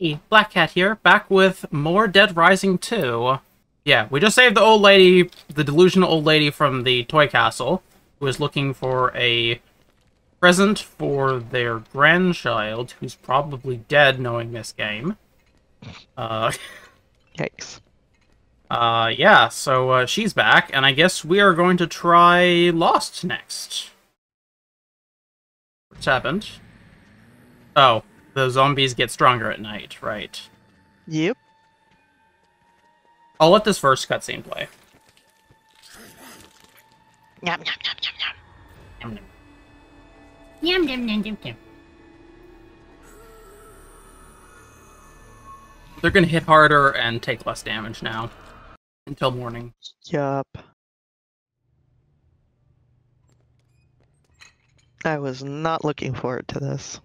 Hey, Black Cat here, back with more Dead Rising 2. Yeah, we just saved the old lady, the delusional old lady from the toy castle, who is looking for a present for their grandchild, who's probably dead knowing this game. Yikes. Yeah, so she's back, and I guess we are going to try Lost next. What's happened? Oh. The zombies get stronger at night, right? Yep. I'll let this first cutscene play. Nom nom nom nom nom. Nom nom nom nom nom. They're gonna hit harder and take less damage now. Until morning. Yup. I was not looking forward to this.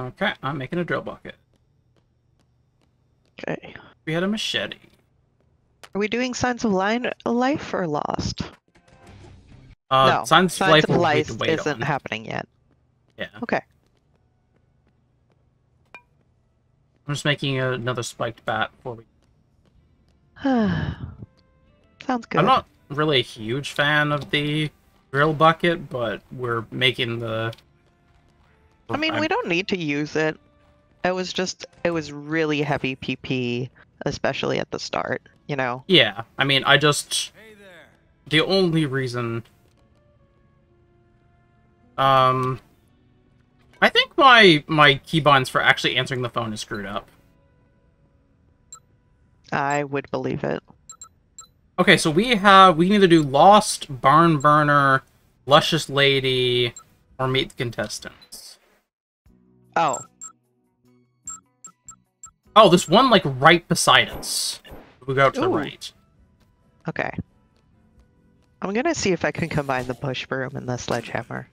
Okay, I'm making a drill bucket. Okay. We had a machete. Are we doing Signs of Life or Lost? No, Signs of Life isn't happening yet. Yeah. Okay. I'm just making another spiked bat before we... Sounds good. I'm not really a huge fan of the drill bucket, but we're making the... I mean, we don't need to use it. It was really heavy PP, especially at the start, you know? Yeah, I mean, I just... Hey there. The only reason... I think my keybinds for actually answering the phone is screwed up. I would believe it. Okay, so we can either do Lost, Barn Burner, Luscious Lady, or Meet the Contestants. Oh, there's one, like, right beside us. We go to the right. Okay. I'm gonna see if I can combine the push broom and the sledgehammer.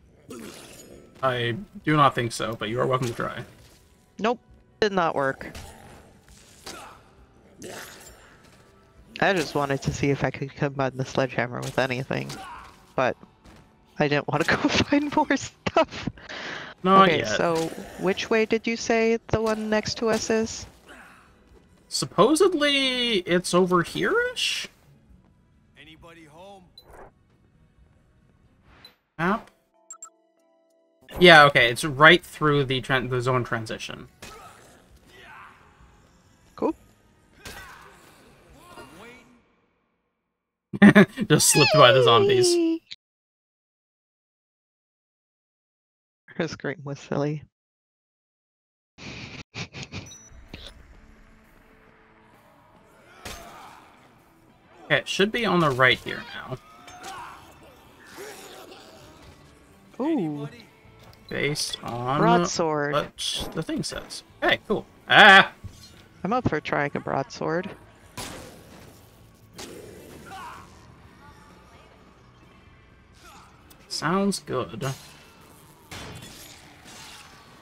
I do not think so, but you are welcome to try. Nope. Did not work. I just wanted to see if I could combine the sledgehammer with anything, but I didn't want to go find more stuff. Not okay, yet. So which way did you say the one next to us is? Supposedly it's over here-ish? Anybody home? Map? Yeah, okay, it's right through the zone transition. Cool. Just slipped by the zombies. Her scream was silly. Okay, it should be on the right here now. Ooh. Based on broadsword. What the thing says. Okay, cool. Ah! I'm up for trying a broadsword. Sounds good.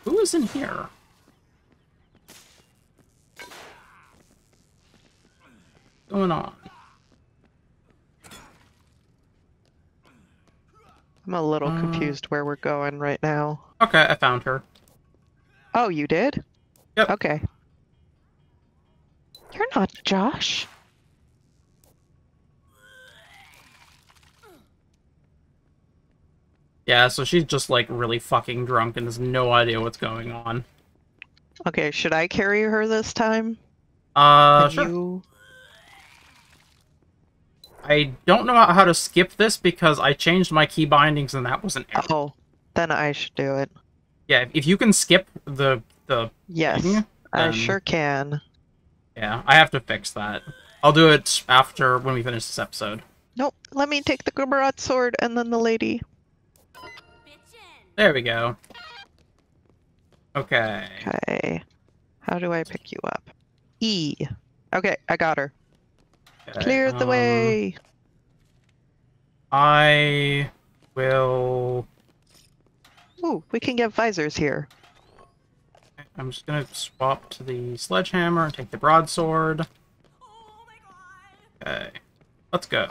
Who is in here? What's going on? I'm a little confused where we're going right now. Okay, I found her. Oh, you did? Yep. Okay. You're not Josh. Yeah, so she's just, like, really fucking drunk and has no idea what's going on. Okay, should I carry her this time? Sure. You... I don't know how to skip this because I changed my key bindings and that was an error. Oh, then I should do it. Yeah, if you can skip the yes, thing, I sure can. Yeah, I have to fix that. I'll do it after, when we finish this episode. Nope, let me take the Gubarat sword and then the lady. There we go. Okay. Okay. How do I pick you up? E. Okay, I got her. Okay, clear the way! I will... Ooh, we can get visors here. I'm just gonna swap to the sledgehammer and take the broadsword. Oh my God. Okay. Let's go.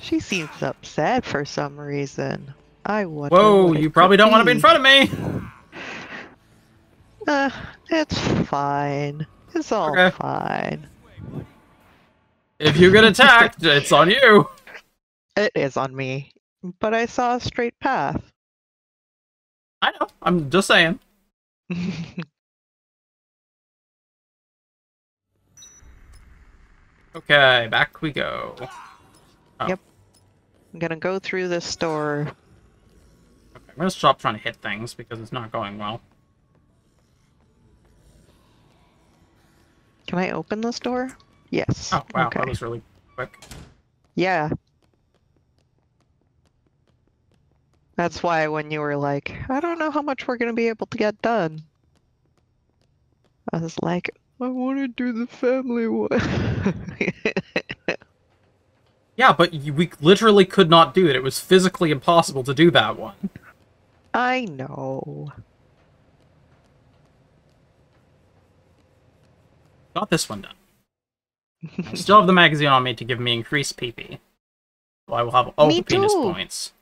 She seems upset for some reason. I wonder. Whoa, you probably don't want to be in front of me! It's fine. It's all fine. If you get attacked, it's on you! It is on me. But I saw a straight path. I know, I'm just saying. Okay, back we go. Oh. Yep. I'm gonna go through this store. Okay, I'm gonna stop trying to hit things because it's not going well. Can I open this door? Yes. Oh, wow, okay. That was really quick. Yeah. That's why when you were like, I don't know how much we're going to be able to get done. I was like, I want to do the family one. Yeah, but we literally could not do it. It was physically impossible to do that one. I know. Got this one done. I still have the magazine on me to give me increased PP. So I will have all the penis points.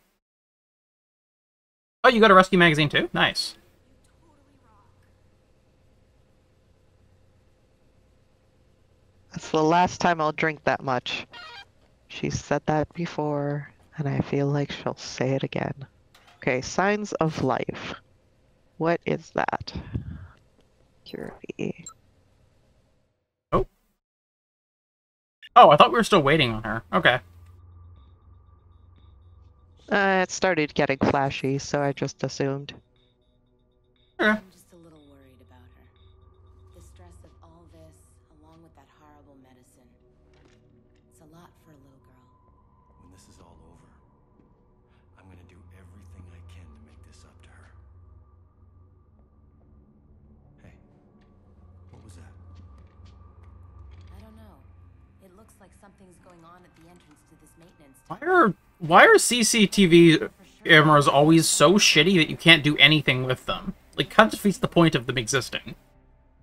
Oh, you got a rescue magazine too? Nice. That's the last time I'll drink that much. She said that before, and I feel like she'll say it again. Okay, signs of life. What is that? Curity. Oh, I thought we were still waiting on her. Okay. It started getting flashy, so I just assumed. Okay. I'm just a little worried about her. The stress of all this, along with that horrible medicine. It's a lot for a little girl. When this is all over, I'm gonna do everything I can to make this up to her. Hey, what was that? I don't know. It looks like something's going on at the entrance to this maintenance. Why are CCTV cameras always so shitty that you can't do anything with them? Like, kind of defeats the point of them existing.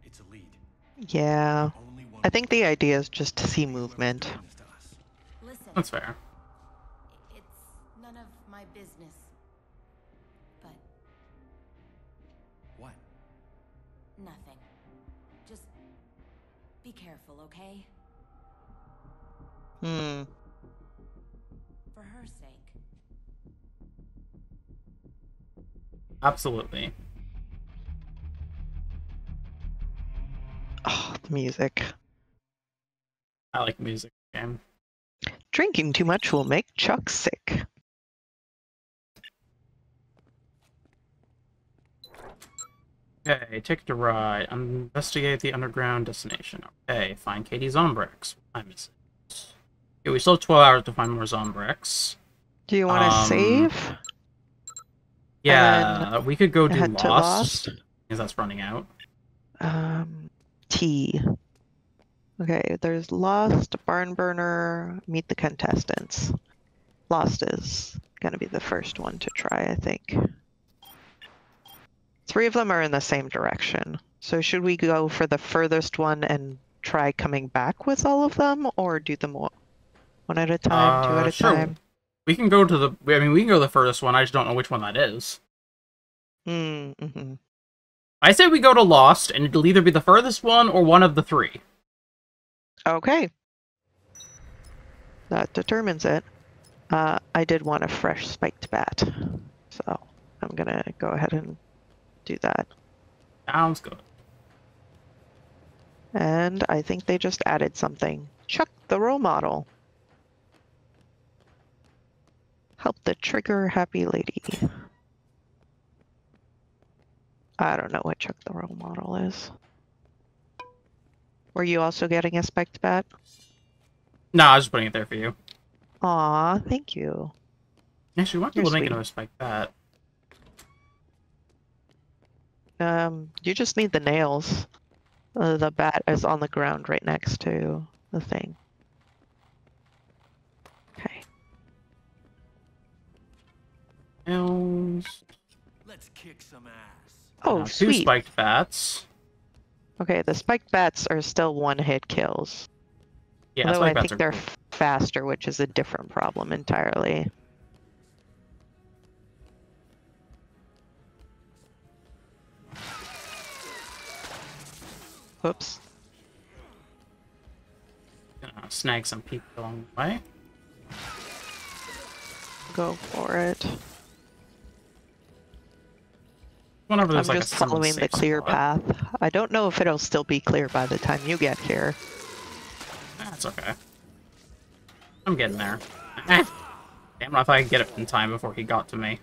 It's a lead. Yeah. I think the idea is just to see movement. Listen, that's fair. It's none of my business. But what? Nothing. Just be careful, okay? Hmm. For her sake. Absolutely. Oh, the music. I like music again. Drinking too much will make Chuck sick. Okay, take the ride. Investigate the underground destination. Okay, find Katie Zombrex. I miss it. Okay, we still have 12 hours to find more Zombrex. Do you want to save? Yeah, we could go do Lost, because that's running out. T. Okay, there's Lost, Barnburner, Meet the Contestants. Lost is going to be the first one to try, I think. 3 of them are in the same direction. So should we go for the furthest one and try coming back with all of them, or do them all? One at a time, 2 at a time. We can go to the. I mean, we can go to the furthest one. I just don't know which one that is. Mm-hmm. I say we go to Lost, and it'll either be the furthest one or one of the 3. Okay. That determines it. I did want a fresh spiked bat, so I'm gonna go ahead and do that. Sounds good. And I think they just added something. Chuck, the role model. Help the trigger happy lady. I don't know what Chuck the role model is. Were you also getting a spiked bat? No, I was just putting it there for you. Aw, thank you. Actually, why don't you make another spiked bat? You just need the nails. The bat is on the ground right next to the thing. Let's kick some ass. Oh, sweet. 2 spiked bats. Okay, the spiked bats are still one-hit kills. Yeah, although I think they're faster, which is a different problem entirely. Whoops. Gonna snag some people along the way. Go for it. I'm like just following the clear spot. Path. I don't know if it'll still be clear by the time you get here. That's okay. I'm getting there. Damn it, I thought I could get it in time before he got to me.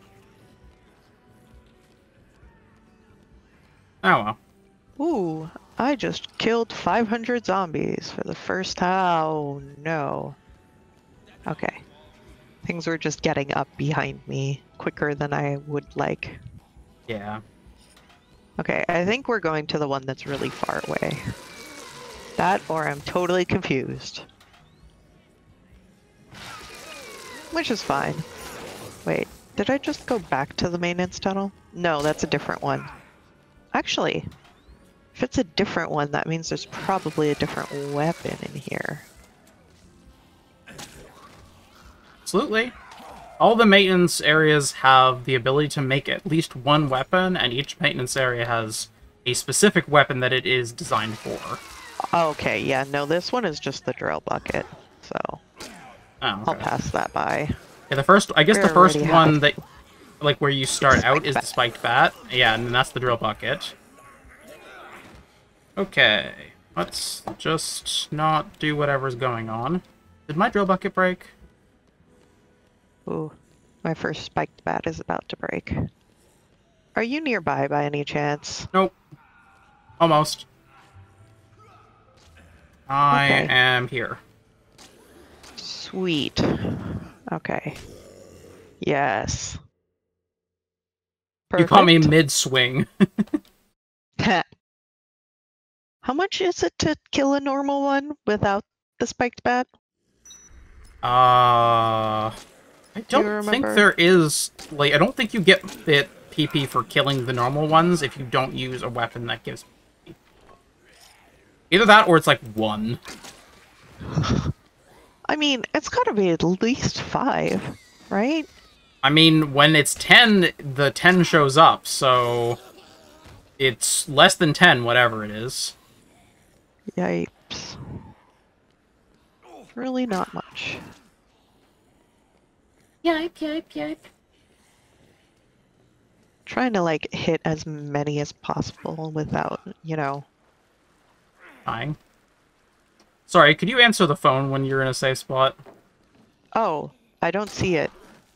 Oh well. Ooh, I just killed 500 zombies for the first time. Oh no. Okay. Things were just getting up behind me quicker than I would like. Yeah. Okay, I think we're going to the one that's really far away. That, or I'm totally confused. Which is fine. Wait, did I just go back to the maintenance tunnel? No, that's a different one. Actually, if it's a different one, that means there's probably a different weapon in here. Absolutely. All the maintenance areas have the ability to make at least one weapon, and each maintenance area has a specific weapon that it is designed for. Okay, yeah, no, this one is just the drill bucket, so I'll pass that by. Yeah, the first, I guess the first one that, like, where you start out is the spiked bat. Yeah, and that's the drill bucket. Okay, let's just not do whatever's going on. Did my drill bucket break? Ooh, my first spiked bat is about to break. Are you nearby by any chance? Nope. Almost. I am here. Sweet. Okay. Yes. Perfect. You caught me mid-swing. How much is it to kill a normal one without the spiked bat? I don't think there is, like, I don't think you get the PP for killing the normal ones if you don't use a weapon that gives PP. Either that or it's like 1. I mean, it's gotta be at least 5, right? I mean, when it's 10, the 10 shows up, so it's less than 10, whatever it is. Yipes. Really not much. Yipe. Trying to, like, hit as many as possible without, you know, dying. Sorry, could you answer the phone when you're in a safe spot? Oh, I don't see it.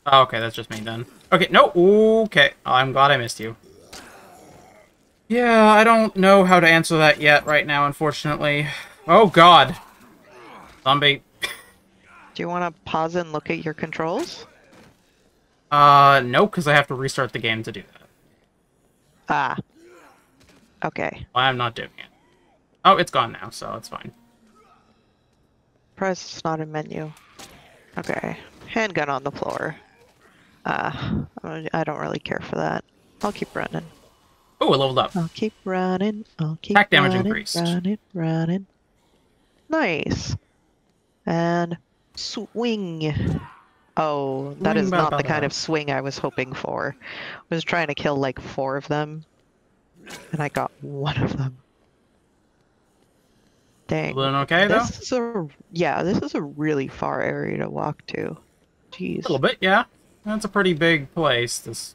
Oh, okay, that's just me then. Okay, no, okay. I'm glad I missed you. Yeah, I don't know how to answer that yet right now, unfortunately. Oh, God. Zombie. Do you want to pause and look at your controls? No, because I have to restart the game to do that. Ah. Okay. Well, I'm not doing it. Oh, it's gone now, so it's fine. Press, it's not a menu. Okay. Handgun on the floor. I don't really care for that. I'll keep running. Oh, it leveled up. I'll keep running. I'll keep running. Attack damage increased. Running. Nice. And swing. Oh, that is not the kind of swing I was hoping for. I was trying to kill like 4 of them, and I got 1 of them. Dang. Okay, though? This is a, yeah, this is a really far area to walk to. Jeez. A little bit, yeah. That's a pretty big place. This.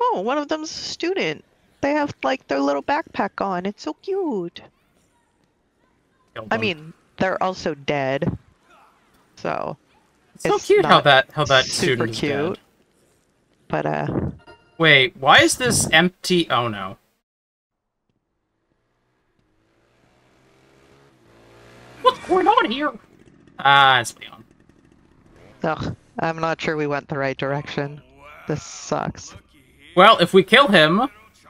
Oh, one of them's a student. They have like their little backpack on. It's so cute. I mean, they're also dead. So it's so cute how that student is dead. But wait, why is this empty? Oh no. What's going on here? It's Leon. Ugh, I'm not sure we went the right direction. This sucks. Well, if we kill him,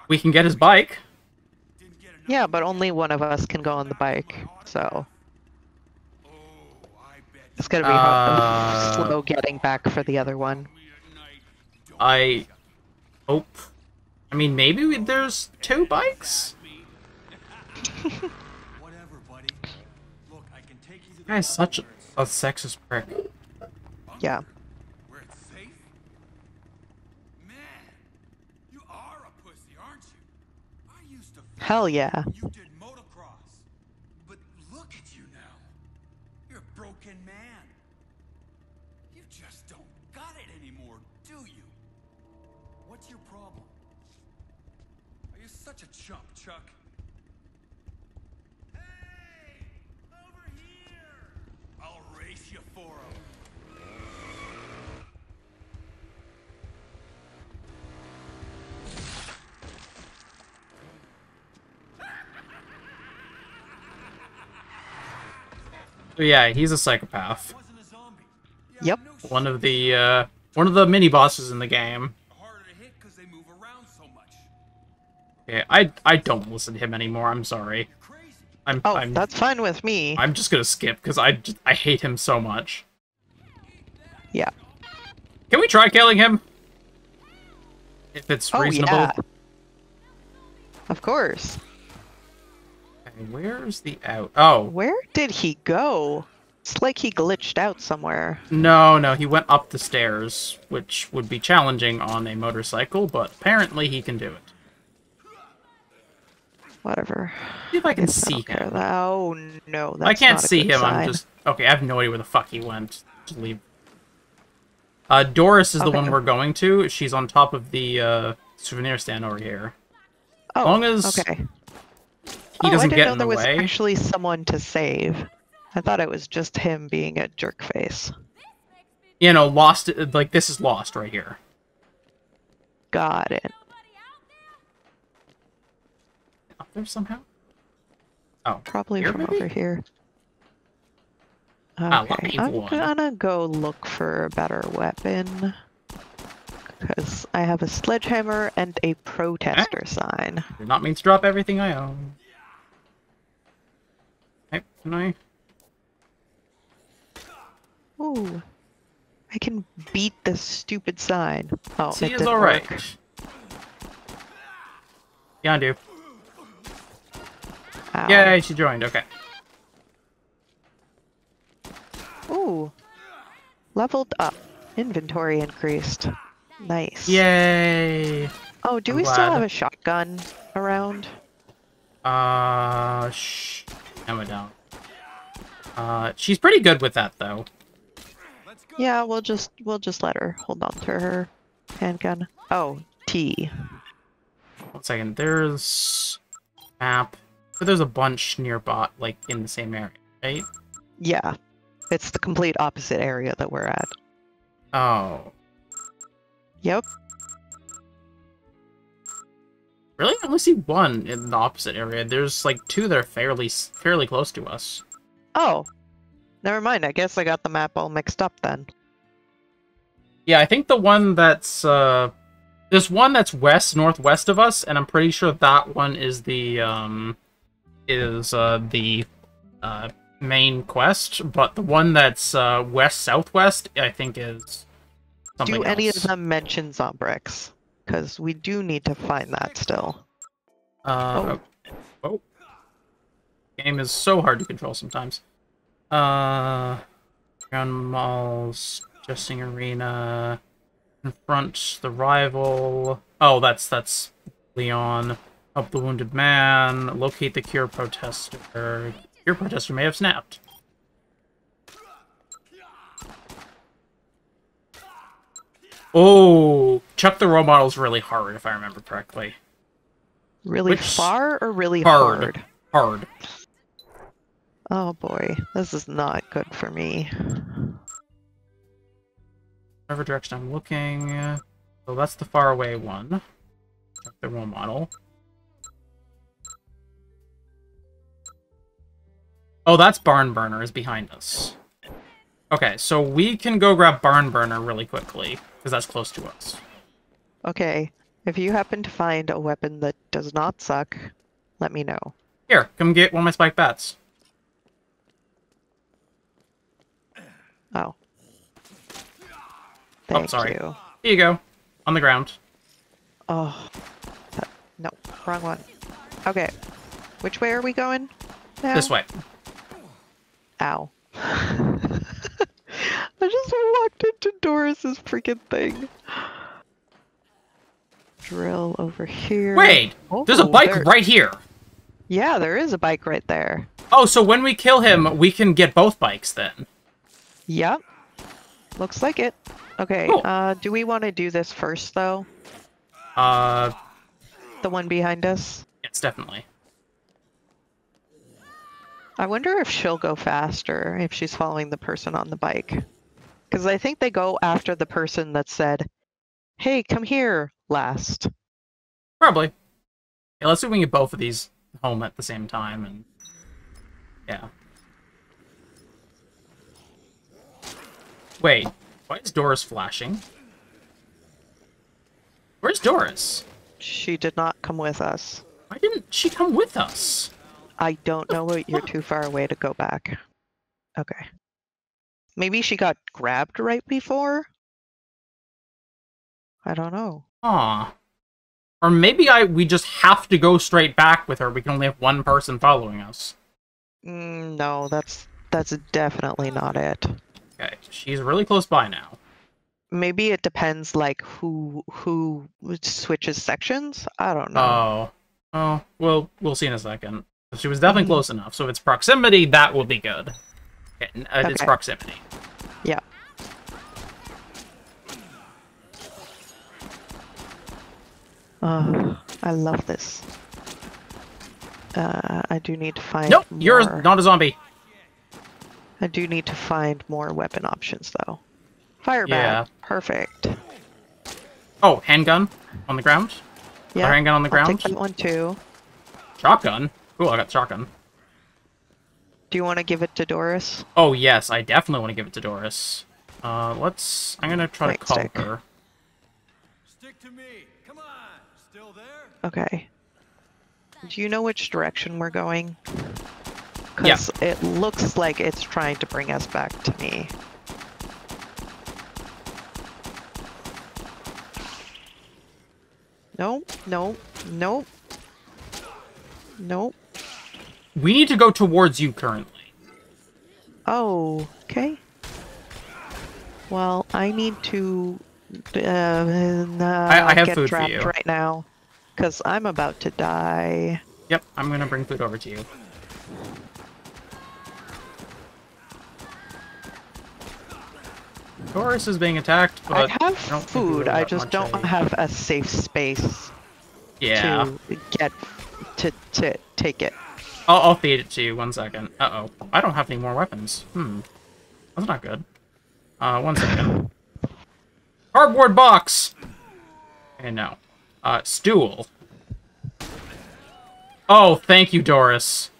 we can get his bike. Yeah, but only one of us can go on the bike, so it's gonna be slow getting back for the other one. I hope. I mean, maybe there's 2 bikes. This guy is such a sexist prick. Yeah. used to fight. Hell yeah. You did motocross. But look at you now. You're a broken man. You just don't got it anymore, do you? What's your problem? Are you such a chump, Chuck? Hey! Over here! I'll race you for him. Yeah, he's a psychopath. Yep. One of the mini bosses in the game. Yeah, I don't listen to him anymore. I'm sorry. I'm that's fine with me. I'm just gonna skip because I hate him so much. Yeah. Can we try killing him? If it's reasonable. Yeah. Of course. Where's the out? Oh. Where did he go? It's like he glitched out somewhere. No, he went up the stairs, which would be challenging on a motorcycle, but apparently he can do it. Whatever. See if I can see him. Oh, no. That's I can't see him. Sign. I'm just... Okay, I have no idea where the fuck he went. Just leave. Doris is the one we're going to. She's on top of the souvenir stand over here. Oh, as long as... Okay. I didn't know there was actually someone to save. I thought it was just him being a jerkface. You know, Lost, like, this is Lost right here. Got it. Up there somehow? Oh. Probably from over here. Okay, I'm gonna go look for a better weapon. Because I have a sledgehammer and a protester sign. I did not mean to drop everything I own. Can I? Ooh. I can beat this stupid sign. Oh, see, it's alright. Yeah, I do. Ow. Yay, she joined. Okay. Ooh. Leveled up. Inventory increased. Nice. Yay. Oh, do I'm we glad. Still have a shotgun around? No, I don't. She's pretty good with that, though. Yeah, we'll just let her hold on to her handgun. Oh, T. One second. There's a map, but there's a bunch nearby, like in the same area, right? Yeah, it's the complete opposite area that we're at. Oh. Yep. Really? I only see one in the opposite area. There's like two that are fairly close to us. Oh. Never mind. I guess I got the map all mixed up then. Yeah, I think the one that's there's one that's northwest of us, and I'm pretty sure that one is the main quest, but the one that's west southwest I think is something else. Do any of them mention Zombrex? Because we do need to find that still. Oh. Game is so hard to control sometimes. Ground malls, adjusting arena, confront the rival. Oh, that's Leon. Help the wounded man. Locate the cure protester. Cure protester may have snapped. Oh, Chuck the role model's really hard, if I remember correctly. Really far or really hard? Hard. Oh boy, this is not good for me. Whatever direction I'm looking. So that's the far away one. Chuck the role model. Oh, that's Barnburner is behind us. Okay, so we can go grab Barnburner really quickly, because that's close to us. Okay, if you happen to find a weapon that does not suck, let me know. Here, come get one of my spike bats. Oh. Thank you. Here you go. On the ground. Oh. No, wrong one. Okay. Which way are we going now? This way. Ow. I just walked into Doris's freaking thing. drill over here. Wait, oh, there's a bike right here. Yeah, there is a bike right there. Oh, so when we kill him, we can get both bikes then. Yep. Looks like it. Okay, cool. Do we want to do this first, though? The one behind us? Yes, definitely. I wonder if she'll go faster, if she's following the person on the bike. Because I think they go after the person that said, hey, come here, last. Probably. Yeah, let's see if we can get both of these home at the same time. And yeah. Wait, why is Doris flashing? Where's Doris? She did not come with us. Why didn't she come with us? I don't know. You're too far away to go back. Okay. Maybe she got grabbed right before? I don't know. Aw. Or maybe we just have to go straight back with her. We can only have one person following us. No, that's definitely not it. Okay, she's really close by now. Maybe it depends, like, who switches sections? I don't know. Oh. Oh, well, we'll see in a second. She was definitely close enough, so if it's proximity, that will be good. Okay, it's proximity. Yeah. Oh, I love this. I do need to find more. Nope, you're not a zombie. I do need to find more weapon options, though. Fireball. Yeah. Perfect. Oh, handgun on the ground? Yeah, handgun on the ground? I'll take that one, too. Shotgun? Cool, I got shotgun. Do you want to give it to Doris? Oh, yes, I definitely want to give it to Doris. I'm going to try to call her. Stick to me. Come on. Still there? Okay. Do you know which direction we're going? Because it looks like it's trying to bring us back to me. Nope, nope, nope. Nope. We need to go towards you currently. Oh, okay. Well, I need to I have food for you right now, because I'm about to die. Yep, I'm going to bring food over to you. Doris is being attacked, but I have food. I just don't have a safe space to get to take it. I'll feed it to you. 1 second. Uh-oh. I don't have any more weapons. That's not good. 1 second. Cardboard box! Okay, no. Stool. Oh, thank you, Doris.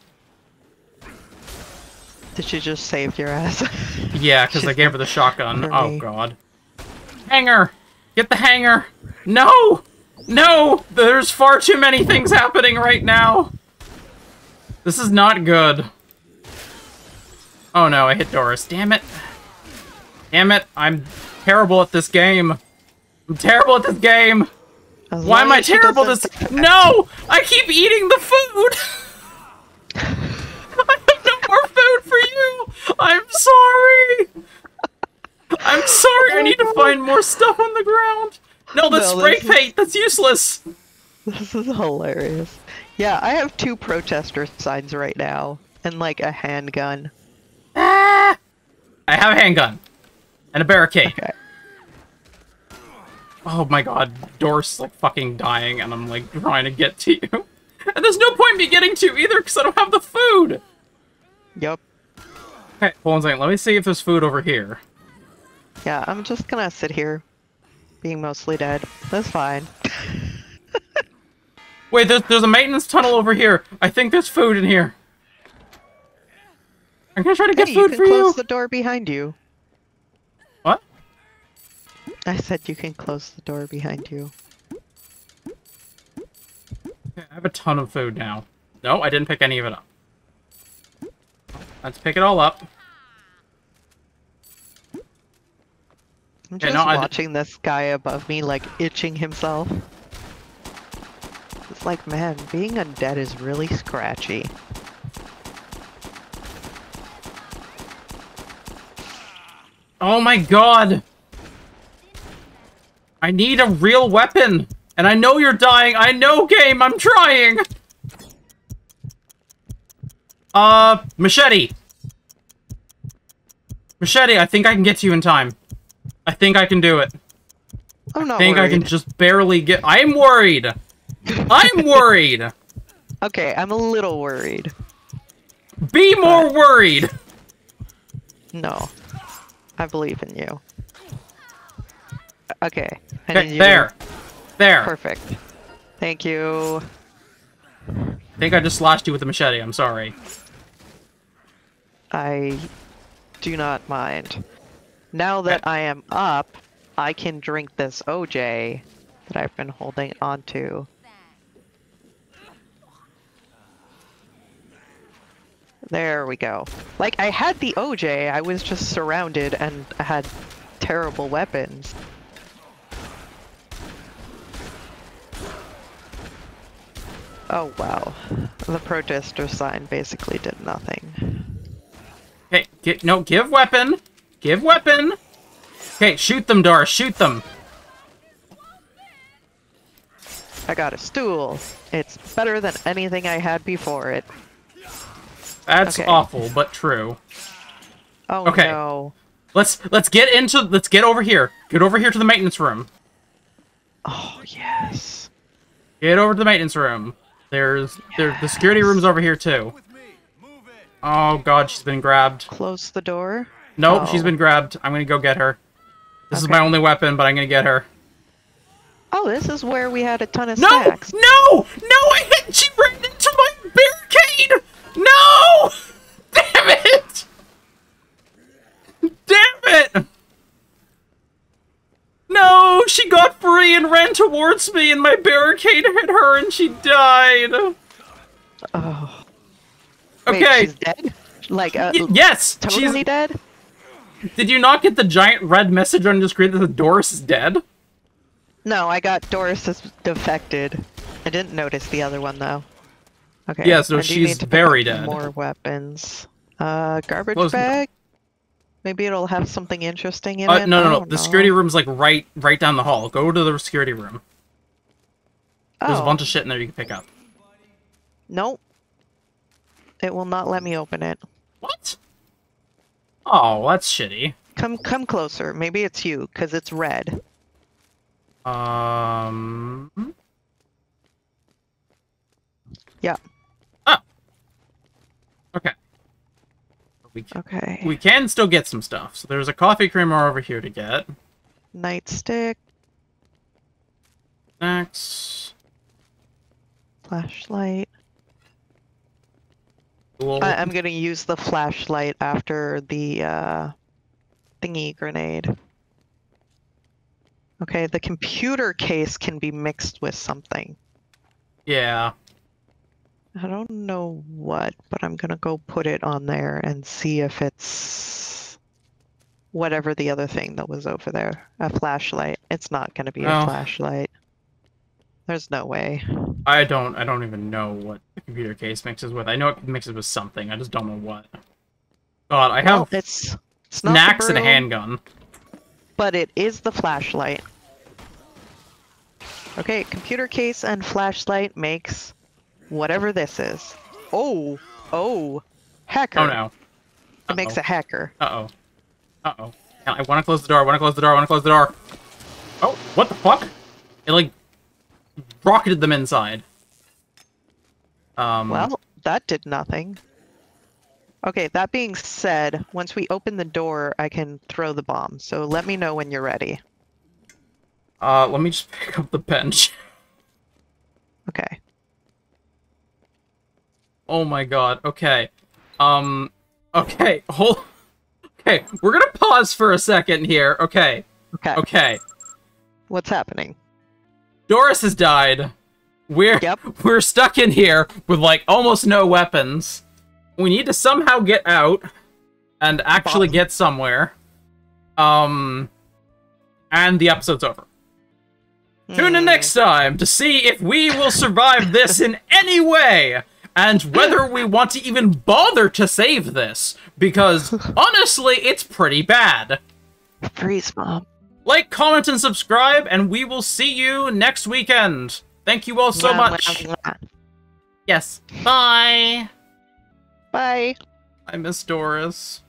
Did she just save your ass? Yeah, because I gave her the shotgun. Oh, God. Hanger! Get the hanger! No! No! There's far too many things happening right now! This is not good. Oh no, I hit Doris. Damn it. Damn it, I'm terrible at this game. I'm terrible at this game! Why am I terrible at this? No! I keep eating the food! I have no more food for you! I'm sorry! I'm sorry, I need to find more stuff on the ground! No, that's spray paint! That's useless! This is hilarious. Yeah, I have 2 protester signs right now, and like a handgun. Ah! I have a handgun. And a barricade. Okay. Oh my god, Doris is like fucking dying, and I'm like trying to get to you. And there's no point in me getting to you either, because I don't have the food! Yup. Okay, hold on a second, let me see if there's food over here. Yeah, I'm just gonna sit here, being mostly dead. That's fine. Wait, there's a maintenance tunnel over here. I think there's food in here. I'm gonna try to get food for you. You can close the door behind you. What? I said you can close the door behind you. Okay, I have a ton of food now. No, I didn't pick any of it up. Let's pick it all up. I'm just watching this guy above me, like, itching himself. It's like, man, being undead is really scratchy. Oh my god! I need a real weapon! And I know you're dying. I know, game. I'm trying. Machete. Machete, I think I can get to you in time. I think I can do it. I'm not worried. I think I can just barely get... I'm worried. I'm worried. Okay, I'm a little worried. Be more worried. No. I believe in you. Okay. Okay, there. There. Perfect. Thank you. I think I just slashed you with the machete. I'm sorry. I do not mind. Now that I am up, I can drink this OJ that I've been holding on to. There we go. Like, I had the OJ, I was just surrounded and I had terrible weapons. Oh, wow. The protester sign basically did nothing. Hey, no, give weapon! Give weapon! Okay, shoot them, Doris, shoot them! I got a stool. It's better than anything I had before it. That's okay. Awful, but true. Oh, okay. No. Let's get over here. Get over here to the maintenance room. Oh, yes. Get over to the maintenance room. The security room's over here too. Oh god, she's been grabbed. Close the door. Nope, she's been grabbed. I'm gonna go get her. This is my only weapon, but I'm gonna get her. Oh, this is where we had a ton of snacks. No! No! She ran into my barricade! No! Damn it! Damn it! No! She got free and ran towards me and my barricade hit her and she died. Oh. Okay. Wait, she's dead? Like, yes! Totally she's dead? Did you not get the giant red message on your screen that Doris is dead? No, I got Doris is defected. I didn't notice the other one, though. Okay. Yeah, so she's very dead. More weapons. Garbage bag? Maybe it'll have something interesting in it? No. The security room's, like, right down the hall. Go to the security room. Oh. There's a bunch of shit in there you can pick up. Nope. It will not let me open it. What? Oh, that's shitty. Come closer. Maybe it's you, because it's red. Yeah. Oh. Okay. We can still get some stuff. So there's a coffee creamer over here to get. Nightstick. Snacks. Flashlight. I'm going to use the flashlight after the thingy grenade. Okay, the computer case can be mixed with something. Yeah. I don't know what, but I'm going to go put it on there and see if it's whatever the other thing that was over there. A flashlight. It's not going to be a flashlight. There's no way. I don't even know what the computer case mixes with. I know it mixes with something. I just don't know what. God, I have snacks and a handgun. But it is the flashlight. Okay, computer case and flashlight makes whatever this is. Oh, hacker. Oh no. Uh-oh. It makes a hacker. Uh oh. I want to close the door. Oh, what the fuck? It like rocketed them inside. Well, that did nothing. Okay, that being said, once we open the door, I can throw the bomb. So let me know when you're ready. Let me just pick up the bench. Okay. Oh my god, okay. Okay, okay, we're gonna pause for a second here. Okay. Okay. What's happening? Doris has died. We're stuck in here with like almost no weapons. We need to somehow get out and actually get somewhere. And the episode's over. Tune in next time to see if we will survive this in any way and whether we want to even bother to save this because honestly, it's pretty bad. Freeze, Mom. Like, comment, and subscribe, and we will see you next weekend. Thank you all so much. Yes. Bye. Bye. I miss Doris.